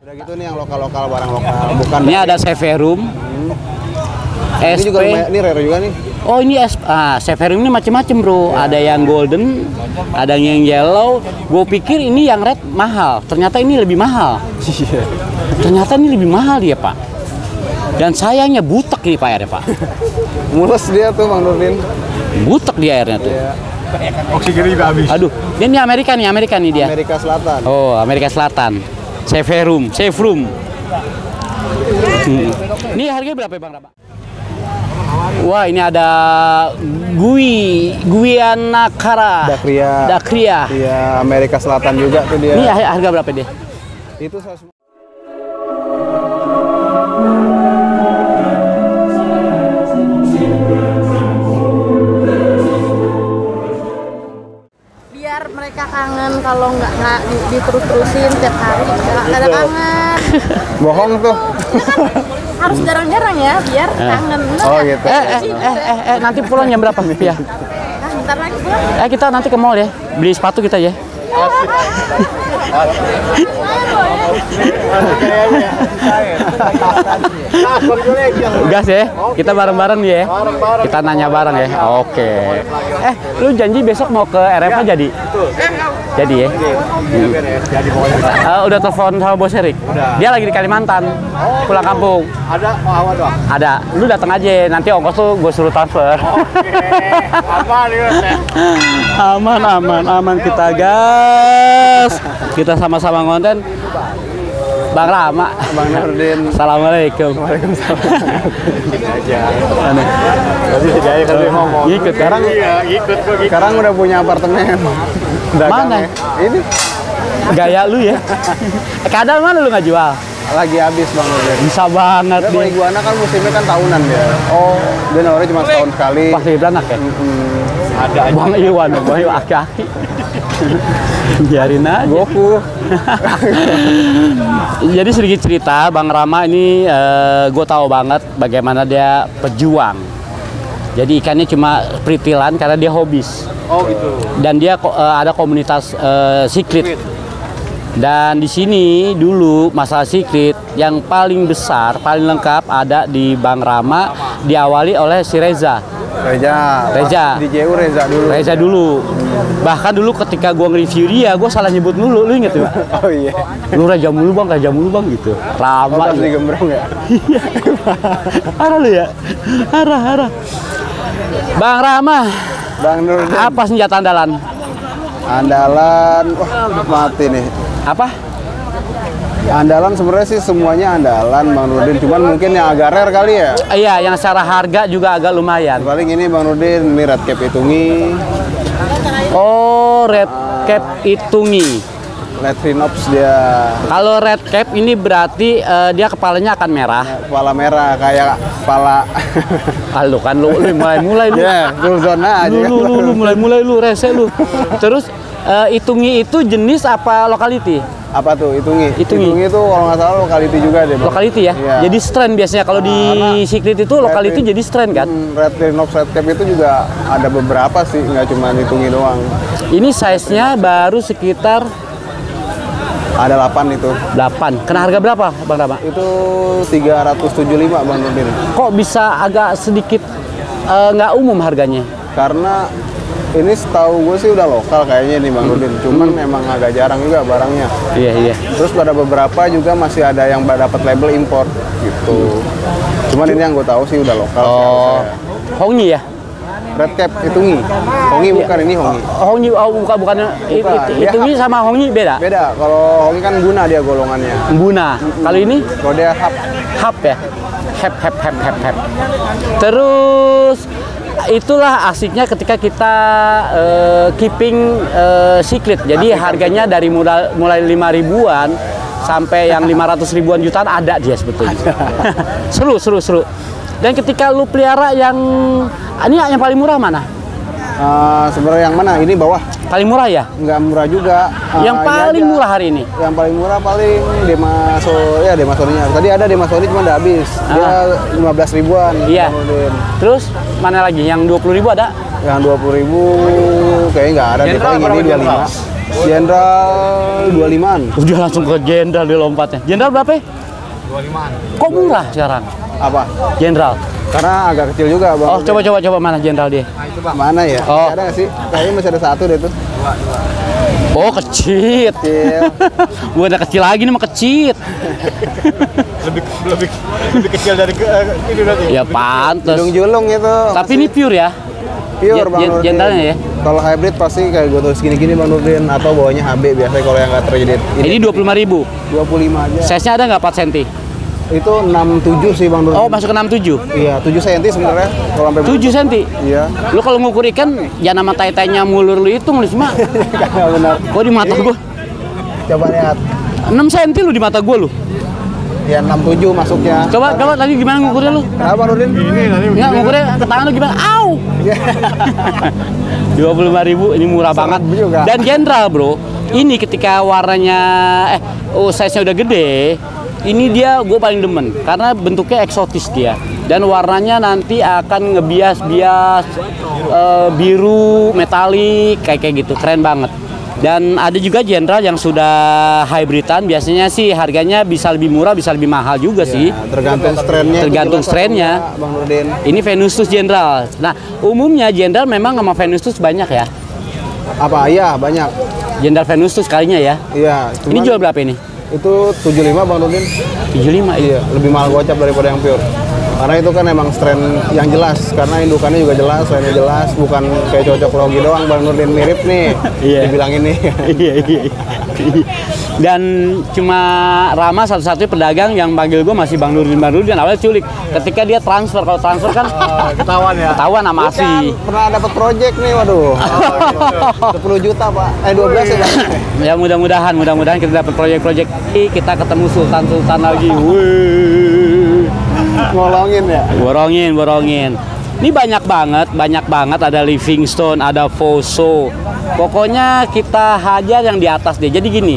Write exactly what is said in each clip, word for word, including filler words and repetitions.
Udah gitu nih yang lokal-lokal, barang lokal, bukan. Ini ada Severum. Hmm. Ini juga ini rare juga nih. Oh, ini es ah, Severum ini macam-macam, Bro. Ya. Ada yang golden, ada yang yellow. Gue pikir ini yang red mahal. Ternyata ini lebih mahal. Ternyata ini lebih mahal dia, Pak. Dan sayangnya butek nih Pak airnya, Pak. Mulus dia tuh, Bang Nurdin. Butek dia airnya tuh. Iya. Oksigennya juga habis. Aduh, ini Amerika nih, Amerika nih dia. Amerika Selatan. Oh, Amerika Selatan. Severum, Severum. Hmm. Ini harganya berapa ya, Bang Rhama? Wah, ini ada Gui, Guianacara dacrya. Dacrya. Iya, Amerika Selatan juga tuh dia. Ini harga berapa dia? Itu seratus. Kangen kalau nggak nggak diterus-terusin tiap hari, nggak ada kangen. Bohong tuh. Harus jarang-jarang ya biar kangen. Oh gitu. Eh eh eh nanti pulang jam berapa ya? Ntar lagi pulang. Eh kita nanti ke mall ya, beli sepatu kita ya. Gas ya, kita bareng-bareng ya. Kita nanya bareng ya. Oke. Eh, lu janji besok mau ke R F A jadi? Jadi ya. Uh, udah telepon sama Bos Erik. Dia lagi di Kalimantan, pulang kampung. Ada awal doang. Ada. Lu datang aja. Nanti ongkos tuh gue suruh transfer. Aman, aman, aman kita gas. Kita sama-sama konten. Bang Rhama, Bang Nurdin. Assalamualaikum. Waalaikumsalam. Aja. Ikut sekarang. Iya, ikut kok. Sekarang udah punya apartemen. Mana? Ini. Gaya lu ya. Kadang mana lu nggak jual? Lagi habis Bang Nurdin. Bisa banget nih. Kalau iguana kan musimnya kan tahunan dia. Oh, dia nawarnya cuma setahun sekali. Pasti beranak ya? Ada aja. Bang Iwan, Bang Iwan aki-aki. Biarin aja. Goku. Jadi sedikit cerita, Bang Rhama ini uh, gue tahu banget bagaimana dia pejuang. Jadi ikannya cuma peritilan karena dia hobis. Oh gitu. Dan dia uh, ada komunitas uh, CICHLID. Dan di sini dulu masalah CICHLID yang paling besar, paling lengkap ada di Bang Rhama, diawali oleh si Reza. Reza, Reza, D J U Reza dulu. Reza dulu. Hmm. Bahkan dulu ketika gua nge-review dia, gua salah nyebut mulu, lu inget ya? Oh iya. Lu Reza mulu bang, Reza mulu bang gitu. Lama. Oh, gitu. Digembrong ya. Iya. Arah lu ya. Arah, arah. Bang Rhama. Bang Nurdin. Apa senjata andalan? Andalan, wah mati nih. Apa? Andalan sebenarnya sih semuanya andalan Bang Nurdin, cuman mungkin yang agak rare kali ya. Iya, yang secara harga juga agak lumayan. Paling ini Bang Nurdin, ini Red Cap Itungi. Oh, Red Cap Itungi. Letrinops dia. Kalau Red Cap ini berarti uh, dia kepalanya akan merah. Kepala merah kayak kepala. Kalau kan lu mulai-mulai lu. Ya, zona aja. Lu lu mulai-mulai lu rese lu. Terus uh, Itungi itu jenis apa lokality? Apa tuh Itungi? Itungi, Itungi itu kalau nggak salah lokality juga deh. Lokality ya? Iya. Jadi strand biasanya kalau di CICHLID itu lokality jadi strand kan? Retinops Red Cap itu juga ada beberapa sih, nggak cuma Itungi doang. Ini size-nya baru sekitar ada delapan itu. delapan. Kena harga berapa Bang Rhama? Itu tiga ratus tujuh puluh lima Bang Nurdin. Kok bisa agak sedikit uh, nggak umum harganya? Karena ini setahu gue sih udah lokal kayaknya nih Bang Nurdin, cuman memang agak jarang juga barangnya. Iya iya. Terus pada beberapa juga masih ada yang dapat label import gitu. Cuman ini yang gue tahu sih udah lokal. Oh. Hongi ya? Red Cap Itungi. Hongi bukan ini Hongi. Hongi oh, bukan bukannya Itungi sama Hongi beda. Beda. Kalau Hongi kan guna dia golongannya. Guna. Kalau ini? Kalau dia hap. Hap ya. Hap hap hap hap hap. Terus itulah asiknya ketika kita uh, keeping uh, CICHLID. Jadi asik, harganya asik. Dari mulai, mulai lima ribuan sampai yang lima ratus ribuan jutaan ada dia sebetulnya. Seru, seru, seru. Dan ketika lu pelihara yang ini yang paling murah mana? Uh, sebenarnya yang mana? Ini bawah. Paling murah ya? Enggak murah juga. Uh, yang paling murah hari ini? Yang paling murah paling Demasoni. Ya Demasoninya. Tadi ada Demasoni cuma udah habis. Dia lima belas ribuan. Iya. Kemudian. Terus mana lagi? Yang dua puluh ribu ada? Yang dua puluh ribu kayaknya nggak ada. Dia paling ini dua puluh lima. Jenderal dua puluh limaan. Udah langsung ke jenderal dilompatnya. Jenderal berapa ya? dua puluh limaan. Kok murah sekarang? Apa? Jenderal. Karena agak kecil juga, Bang. Oh, coba coba coba mana jenderal dia? Nah, itu Bang. Mana ya? Oh. Ada nggak sih? Kayaknya masih ada satu deh tuh. Dua, dua. Oh, kecil. Kecil. Gua ada kecil lagi nih, mah kecil. lebih lebih lebih kecil dari uh, ini berarti. Ya pantas. Julung-julung itu. Tapi ini pure ya? Pure, Bang. Jenderalnya ya. Kalau hybrid pasti kayak gue tulis gini-gini Bang Nurdin, atau bawahnya H B biasanya kalau yang nggak terjadit. Ini dua puluh lima ribu? dua puluh lima aja. Size-nya ada nggak empat sentimeter? Itu enam tujuh sih Bang Nurdin. Oh, masuk ke enam tujuh? Iya, tujuh sentimeter sebenarnya. Kalau sampai tujuh sentimeter? Iya. Lu kalau ngukur ikan, jangan sama tai-tainya mulur lu hitung lu semua. Nggak benar. Kok di mata gue? Coba lihat. enam sentimeter lu di mata gue lu? Ya enam tujuh masuknya. Coba coba tadi gimana ngukurnya lu? Nah, Bang Nurdin. Ini tadi. Enggak, ngukurnya ke tangan lu gimana? Au. dua puluh lima ribu ini murah Serap banget juga. Dan jenderal, Bro. Ini ketika warnanya eh oh, size-nya udah gede, ini dia gue paling demen karena bentuknya eksotis dia. Dan warnanya nanti akan ngebias-bias uh, biru, metalik kayak kayak gitu. Keren banget. Dan ada juga jenderal yang sudah hybridan, biasanya sih harganya bisa lebih murah, bisa lebih mahal juga ya, sih. Tergantung strain-nya. Tergantung strain-nya. Bang Nurdin. Ini Venustus jenderal. Nah, umumnya jenderal memang sama Venustus banyak ya? Apa? Iya, banyak. Jenderal Venustus kalinya ya? Iya. Ini jual berapa ini? Itu tujuh puluh lima Bang Nurdin. tujuh puluh lima? Iya, lebih mahal gocap daripada yang pure. Karena itu kan emang strain yang jelas, karena indukannya juga jelas, strainnya jelas, bukan kayak cocok logi doang. Bang Nurdin mirip nih, yeah. Dibilang ini. Iya, iya. Dan cuma Rama satu-satunya pedagang yang panggil gue masih Bang Nurdin, Bang Nurdin. Awalnya culik, ketika dia transfer, kalau transfer kan oh, ketahuan ya. Ketahuan sama Asi. Pernah dapat project nih, waduh. Oh, sepuluh juta Pak, eh dua belas ya Pak. Ya mudah-mudahan, mudah-mudahan kita dapat project-project. Kita ketemu Sultan-Sultan lagi. Ngolongin ya? Borongin, borongin. Ini banyak banget, banyak banget. Ada Livingstone, ada Fosso. Pokoknya kita hajar yang di atas deh. Jadi gini,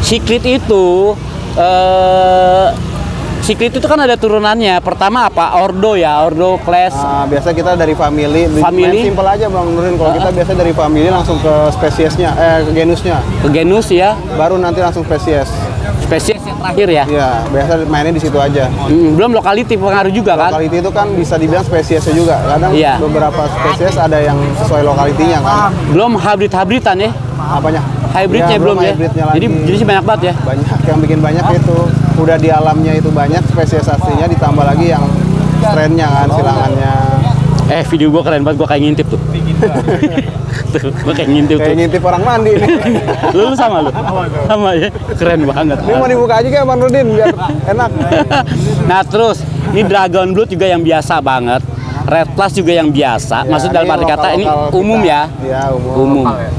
CICHLID itu eh, CICHLID itu kan ada turunannya. Pertama apa? Ordo ya, Ordo class. Nah, biasa kita dari family. Family? Simpel aja Bang Nurdin. Kalau uh, kita biasa dari family langsung ke spesiesnya, eh ke genusnya. Ke genus ya? Baru nanti langsung spesies. Spesies yang terakhir ya? Iya, biasa mainnya di situ aja. Hmm, belum lokaliti pengaruh juga kan? Lokaliti itu kan bisa dibilang spesiesnya juga. Kadang iya. Beberapa spesies ada yang sesuai lokalitinya kan? Belum hybrid-hybridan ya? Apanya? Hybridnya ya, belum ya? Jadi jenisnya banyak banget ya? Banyak, yang bikin banyak itu. Udah di alamnya itu banyak, spesies aslinya ditambah lagi yang trennya kan, silangannya. Eh, video gua keren banget, gua kayak ngintip tuh. Tuh, gue kayak ngintip kayak tuh. Ngintip orang mandi nih. Lu sama lu? Sama ya? Keren banget. Ini mau dibuka aja kayak Bang Nurdin, biar enak. Nah terus, ini Dragon Blood juga yang biasa banget. Red Plus juga yang biasa. Ya, maksud dalam arti kata ini umum kita. Ya? Iya, umum. umum. Lokal, ya.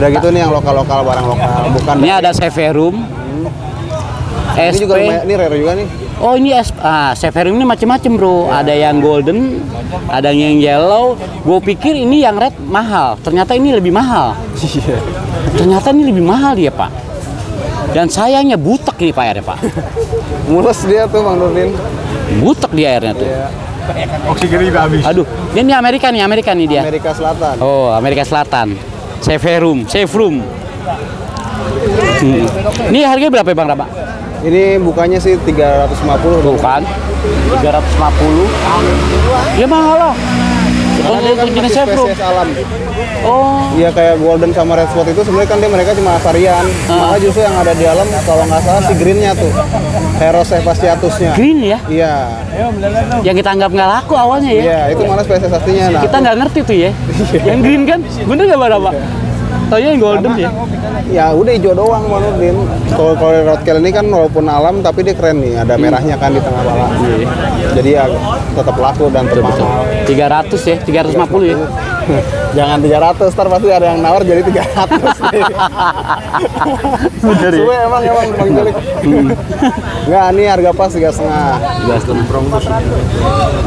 Udah gitu nih yang lokal-lokal, barang lokal. Bukan ini ada Severum. Hmm. S P. Ini juga lumayan, ini rare juga nih. Oh ini es, ah, Severum ini macem-macem bro, ya. Ada yang golden, ada yang yellow. Gue pikir ini yang red mahal, ternyata ini lebih mahal. Ternyata ini lebih mahal dia Pak. Dan sayangnya butek nih Pak airnya Pak. Mulus dia tuh Bang Nurdin. Butek dia airnya tuh. Ya. Oksigennya udah habis. Aduh, ini Amerika nih, Amerika nih dia. Amerika Selatan. Oh Amerika Selatan, Severum, Severum. Hmm. Ini harganya berapa ya Bang Rama? Ini bukanya sih tiga ratus lima puluh bukan? tiga ratus lima puluh. Ya mahal lah. Karena dia kan masih spesies alam. Oh. Iya kayak golden sama red spot itu sebenarnya kan dia mereka cuma varian. Uh. Maka justru yang ada di alam kalau nggak salah si greennya tuh, Heros Evasiatusnya. Green ya? Iya. Yang kita anggap nggak laku awalnya ya? Iya itu malah spesies aslinya. Nah, kita nggak ngerti tuh ya. Yang green kan? Bener nggak berapa? Taunya yang golden ya? Ya udah hijau doang Bang Nurdin. Kalau roadkill ini kan walaupun alam tapi dia keren nih, ada merahnya kan di tengah malam. Jadi ya tetap laku dan termahal. tiga ratus ya, tiga ratus lima puluh ya. Jangan tiga ratus, ntar pasti ada yang nawar jadi tiga ratus nih. Bener ya? Suwe emang emang Bang Julik. Enggak, ini harga pas tiga koma lima.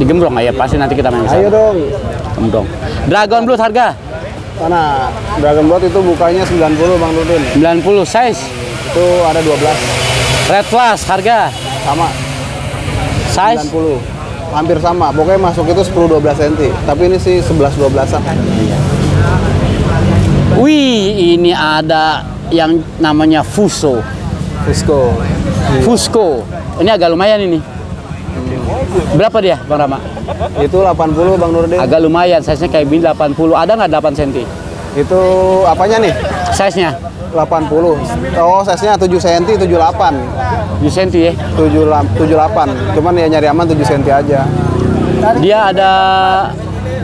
Digembrong ya, pasti nanti kita main kesana. Ayo dong. Gembrong. Dragon Blood harga? Mana? Dragon Blood itu bukanya sembilan puluh Bang Nurdin. sembilan puluh size? Itu ada dua belas. Red Plus harga? Sama. Size? sembilan puluh. Hampir sama. Pokoknya masuk itu sepuluh dua belas sentimeter. Tapi ini sih sebelas dua belasan. Wih, ini ada yang namanya fuso. Fusco. Fusco. Ini agak lumayan ini. Berapa dia, Bang Rama? Itu delapan puluh, Bang Nurdin. Agak lumayan, size-nya kayak gini delapan puluh. Ada nggak delapan senti? Itu apanya nih? Size-nya? delapan puluh. Oh, size-nya tujuh senti, tujuh puluh delapan. tujuh senti ya? tujuh puluh delapan. Cuman ya nyari aman tujuh senti aja. Dia ada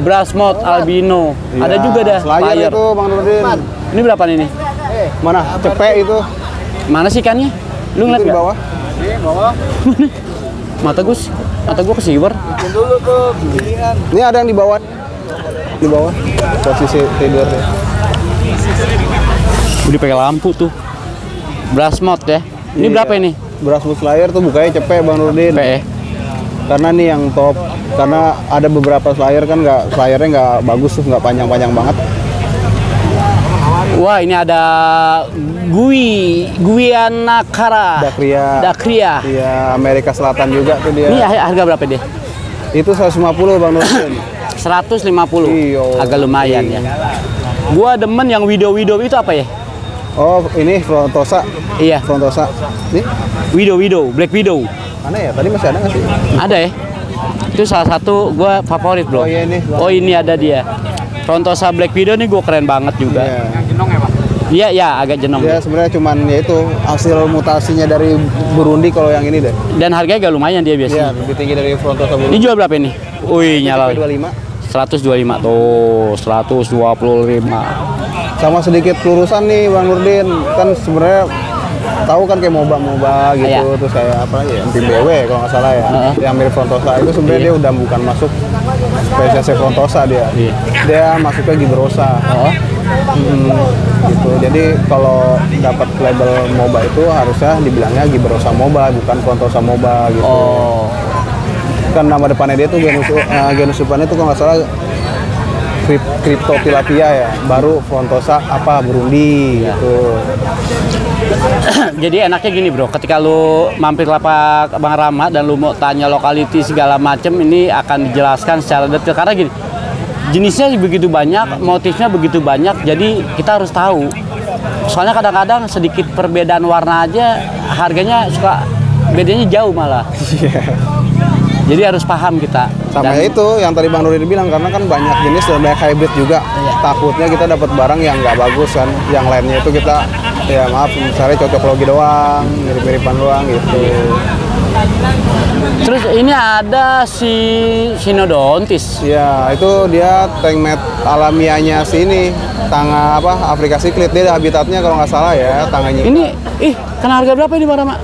Brasmod albino. Ya, ada juga dah. Slayer itu, Bang Nurdin. Ini berapa nih? Mana? Cepek itu. Mana sih ikannya? Lu ngeliat di bawah? Di bawah. Mata gue, mata gue kesiwer. Dulu tuh. Ini ada yang di bawah. Di bawah. Posisi tidurnya. Udah pakai lampu tuh. Brasmod ya. Ini iya. Berapa ini? Brasmod Slayer tuh bukanya cepet, Bang Nurdin. Cepet ya? Karena nih yang top. Karena ada beberapa Slayer kan nggak, Slayernya nggak bagus tuh, nggak panjang-panjang banget. Wah, ini ada Gui, Guianacara dacrya. Dacrya. Iya, Amerika Selatan juga tuh dia. Ini harga berapa dia? Itu seratus lima puluh, Bang Nurdin. seratus lima puluh. Iyo. Agak lumayan iyo. Ya. Gua demen yang widow-widow itu apa ya? Oh, ini Frontosa. Iya, Frontosa. Ini widow-widow, Black Widow. Mana ya? Tadi masih ada nggak sih? Ada ya. Itu salah satu gua favorit, Bro. Oh, iya ini. Oh, ini ada dia. Frontosa Black Widow nih gua keren banget juga. Yeah. Iya, ya agak jenong. Iya, sebenarnya cuman ya itu hasil mutasinya dari Burundi kalau yang ini deh. Dan harganya agak lumayan dia biasanya. Iya, lebih tinggi dari Frontosa Burundi. Ini jual berapa ini? Wih, nyala. seratus dua puluh lima. Tuh, seratus dua puluh lima. Sama sedikit lurusan nih, Bang Nurdin. Kan sebenarnya tahu kan kayak moba-moba gitu, ya. Terus kayak apa ya? M P B W kalau nggak salah ya. Uh-huh. Yang mirip Frontosa itu sebenarnya iya. Dia udah bukan masuk spesies Frontosa dia. Iya. Dia masuknya Gibrosa. Uh-huh. hmm. Gitu. Jadi kalau dapat label moba itu harusnya dibilangnya Gibrosa moba, bukan Frontosa moba gitu. Oh. Kan nama depannya dia tuh genus uh, genus depannya tuh kalau nggak salah Cryptopilpia ya, baru Frontosa apa Burundi ya. Gitu. Jadi enaknya gini, Bro, ketika lu mampir lapak Bang Rama dan lu mau tanya lokaliti segala macem, ini akan dijelaskan secara detail karena gini. Jenisnya begitu banyak, motifnya begitu banyak, jadi kita harus tahu. Soalnya kadang-kadang sedikit perbedaan warna aja, harganya suka bedanya jauh malah. Yeah. Jadi harus paham kita. Sama dan, itu yang tadi Bang Nurdin bilang, karena kan banyak jenis dan banyak hybrid juga. Yeah. Takutnya kita dapat barang yang nggak bagus kan, yang lainnya itu kita, ya maaf, misalnya cocok logi doang, mirip-miripan doang gitu. Terus ini ada si Synodontis. Ya, itu dia tengmet alamiahnya sini, tangga apa? Afrika CICHLID. Dia habitatnya kalau nggak salah ya, tangganya. Ini ih, kena harga berapa ini, Bang Rama?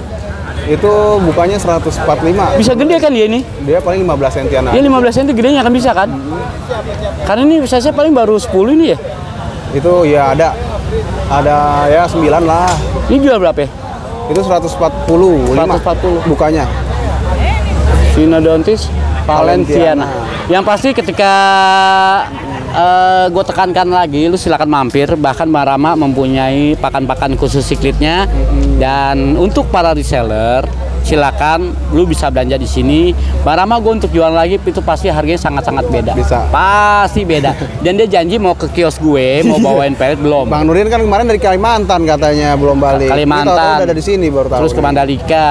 Itu bukannya seratus empat puluh lima. Bisa gede kan dia ini? Dia paling lima belas sentian. Dia lima belas senti gedenya kan bisa kan? Hmm. Karena ini size-nya paling baru sepuluh ini ya. Itu ya ada ada ya sembilan lah. Ini jual berapa ya? Itu seratus empat puluh. seratus empat puluh bukannya. Synodontis Valenziana. Yang pasti ketika uh, gue tekankan lagi, lu silakan mampir. Bahkan Bang Rama mempunyai pakan-pakan khusus ciklidnya. Mm-hmm. Dan untuk para reseller, silakan lu bisa belanja di sini. Bang Rama gue untuk jualan lagi itu pasti harganya sangat-sangat beda. Bisa. Pasti beda. Dan dia janji mau ke kios gue, mau bawain pelet belum. Bang Nurdin kan kemarin dari Kalimantan katanya belum balik. Kalimantan. Ini tahu-tahu udah ada di sini baru tahu. Terus ke Mandalika.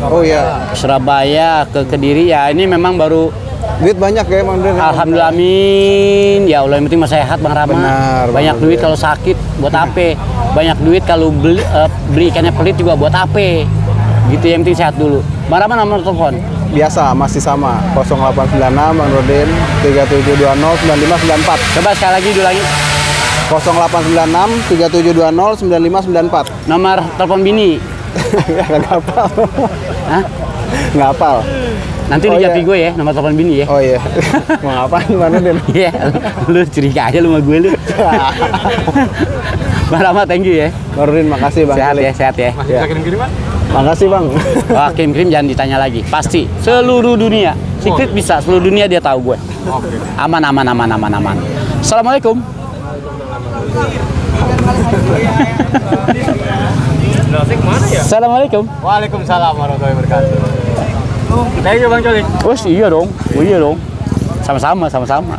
Oh iya, Surabaya ke Kediri ya. Ini memang baru duit banyak ya, Bang Nurdin. Alhamdulillah, amin. Ya Allah, yang penting masih sehat, Bang Rama. Benar, banyak Bang duit kalau sakit buat ape? Banyak duit kalau beli, uh, beli ikannya pelit juga buat ape? Gitu ya, yang penting sehat dulu. Bang Rama, nomor telepon? Biasa, masih sama. nol delapan sembilan enam, Bang Nurdin, tiga tujuh dua nol sembilan lima sembilan empat. Coba sekali lagi, dulu lagi. nol delapan sembilan enam tiga tujuh dua nol sembilan lima sembilan empat. Nomor telepon bini? Nggak hafal. Hah? Nggak hafal. Nanti oh dijapi iya. Gue ya, nomor telepon bini ya. Oh iya. Mau ngapain gimana Den? Iya, lu curiga aja lu sama gue lu. Bang Rama, thank you ya. Nurdin, makasih Bang. Sehat ya, sehat ya. Masih bisa kirim-kiriman? Makasih Bang. Wah, kirim-kirim jangan ditanya lagi. Pasti seluruh dunia. Secret bisa seluruh dunia dia tahu gue. Oke. Aman aman aman aman aman. Assalamualaikum. Assalamualaikum. Waalaikumsalam warahmatullahi wabarakatuh. Thank you Bang Coli. Oh iya dong, oh iya dong. Sama-sama, sama-sama.